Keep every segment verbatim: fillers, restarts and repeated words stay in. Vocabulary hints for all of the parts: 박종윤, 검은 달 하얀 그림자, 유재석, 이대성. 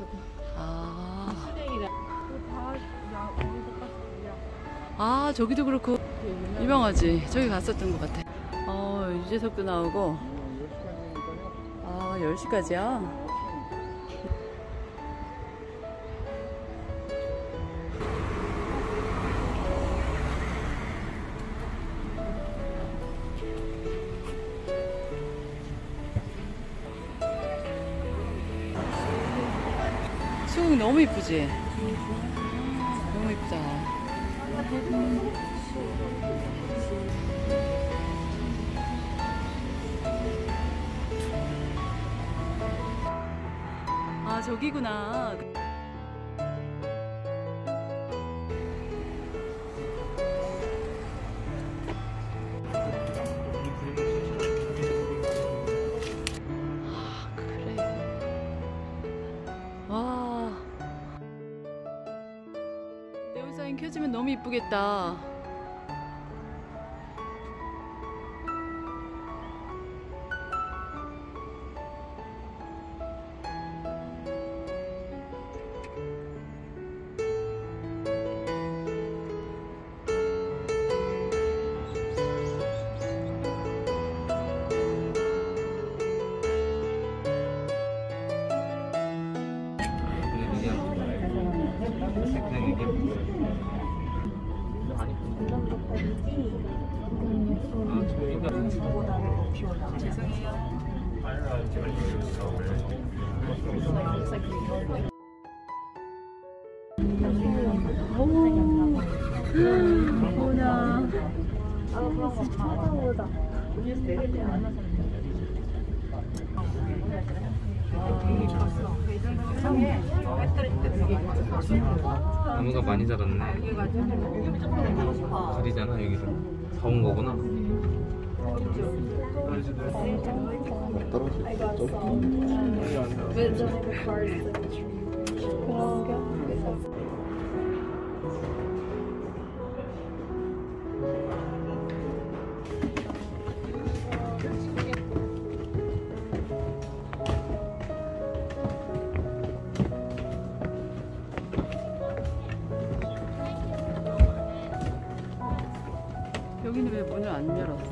해가지고. 아. 수냉이라. 아, 저기도 그렇고 유명하지. 저기 갔었던 것 같아. 어, 유재석도 나오고. 아, 열 시까지야? 수국 너무 이쁘지? 너무 이쁘다. 음. 아, 저기구나. 네온사인 켜지면 너무 이쁘겠다. 나무가 많이 자랐네. 들이잖아, 여기서. 사온 거구나. 여기는 왜 문을 안 열었어?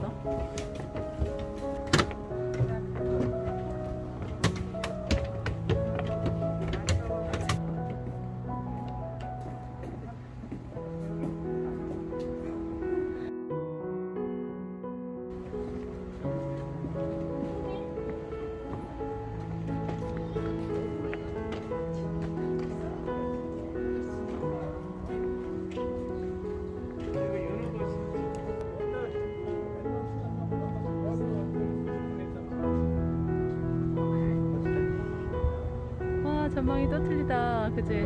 전망이 또 틀리다, 그치?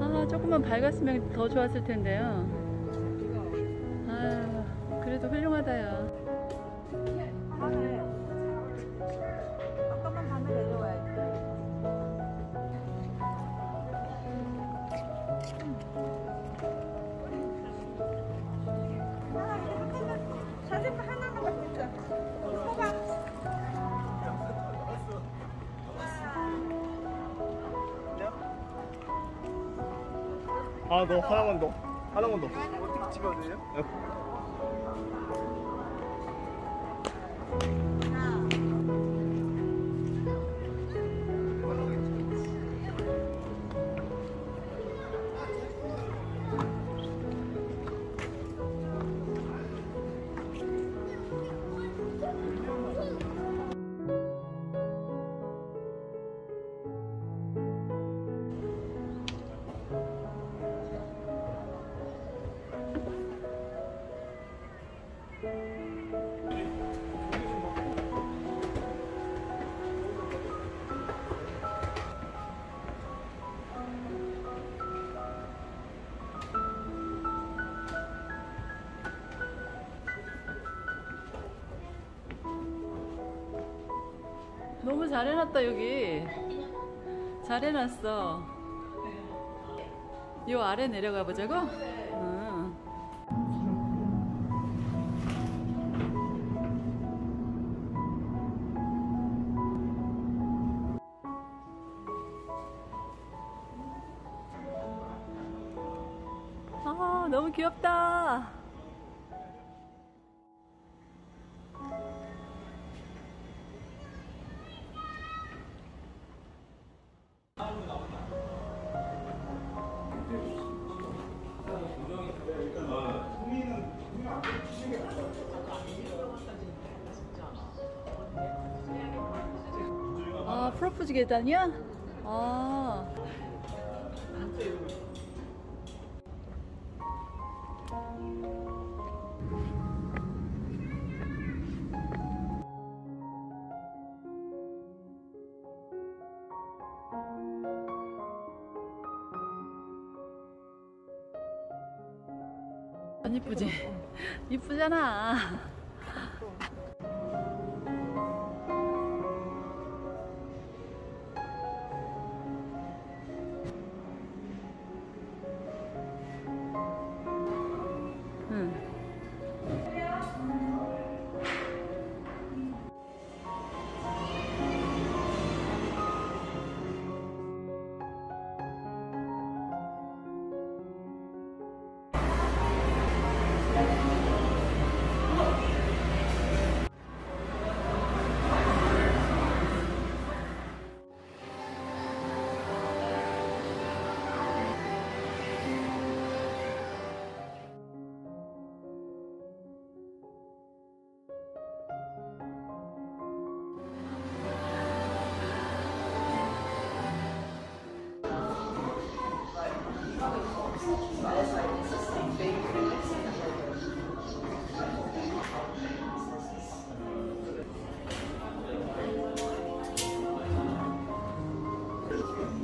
아, 조금만 밝았으면 더 좋았을 텐데요. 아, 그래도 훌륭하다, 야. 아까만 밤에 내려와야 돼. 사진 하나만 보자. 아, 너 하나만 더. 하나만 더. 어떻게 찍어야 돼요? 너무 잘 해놨다, 여기. 잘 해놨어. 요 아래 내려가 보자고? 응. 너무 귀엽다. 아, 프로포즈 계단이야? 아. 안 이쁘지? 이쁘잖아.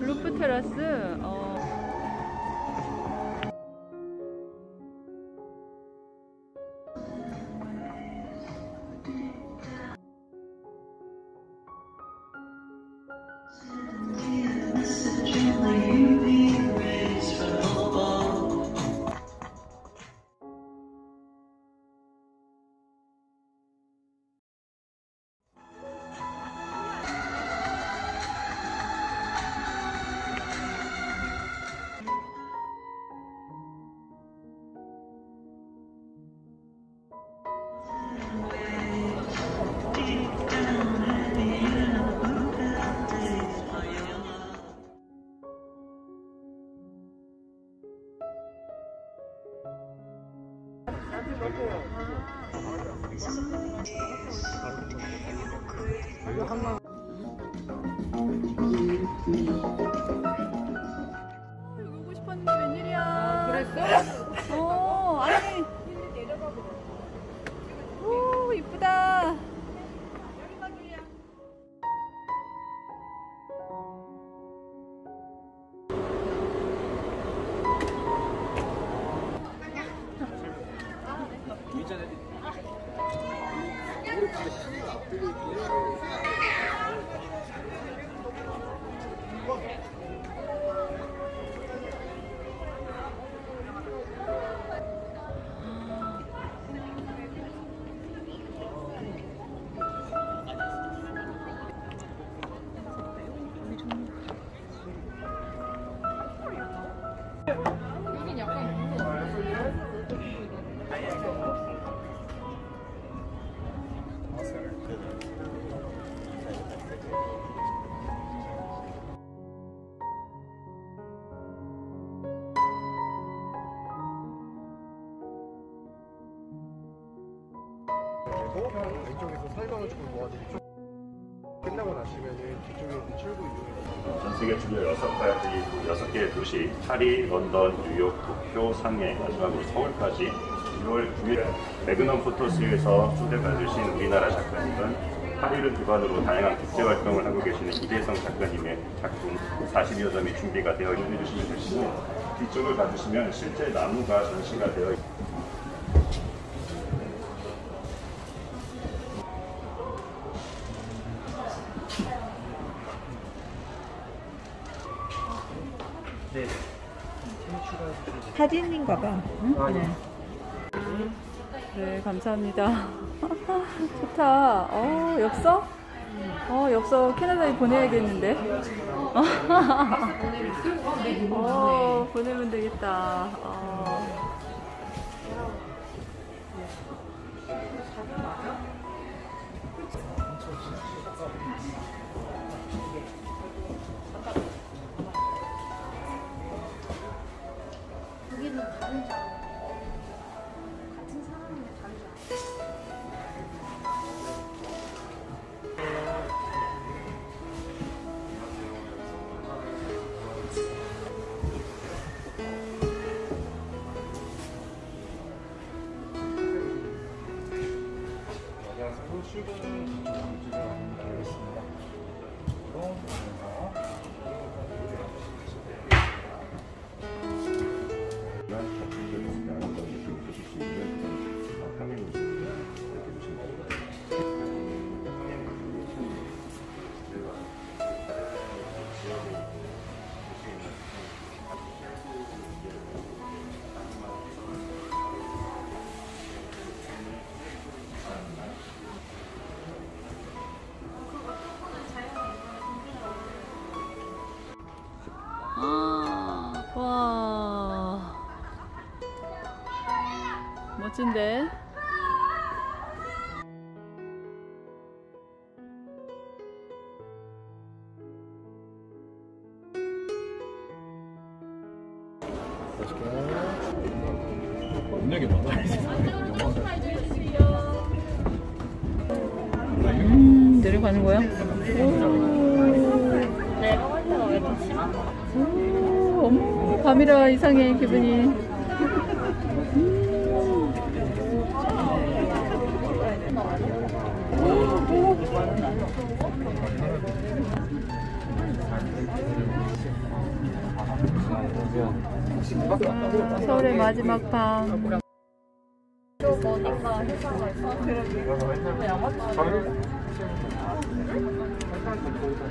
루프 테라스. 어. 이거 보고 싶었는데 웬일이야. 아, 그랬어? 어, 아니. 오, 이쁘다. 왼쪽에서 살가운 쪽을 모아주고 끝나고 나시면은 뒤쪽에 출구 이용해서 전 세계 주요 여섯 가지 여섯 개의 도시 파리, 런던, 뉴욕, 도쿄, 상해, 마지막으로 서울까지 유월 구일 매그넘 포토스에서 초대받으신 우리나라 작가님은 파리를 기반으로 다양한 국제 활동을 하고 계시는 이대성 작가님의 작품 사십여 점이 준비가 되어 있는 해주시면 되시고 뒤쪽을 봐주시면 실제 나무가 전시가 되어 있습니다. 사진인가 봐. 응? 네. 네, 감사합니다. 좋다. 어, 엽서? 어, 엽서 캐나다에 보내야겠는데. 어, 보내면 되겠다. 어. 여기는 다른 줄 알아요. 같은 사람인데 다른 줄 알아요. 출근 위주로 알겠습니다. 멋진데? 음, 내려가는 거야? 내려가니까 왜 이렇게 심한 거야? 어머, 밤이라 이상해, 기분이. 서울의 마지막 밤. 또 뭐니까 회사가 있어. 그럼 이거 양아치.